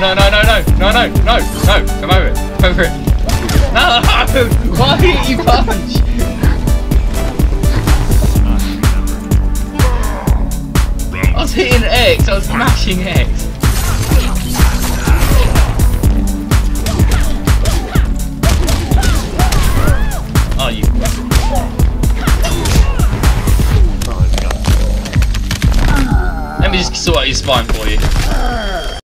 No, come over it, No, why didn't you punch? I was hitting X, I was smashing X. Oh, you... Let me just sort out your spine for you.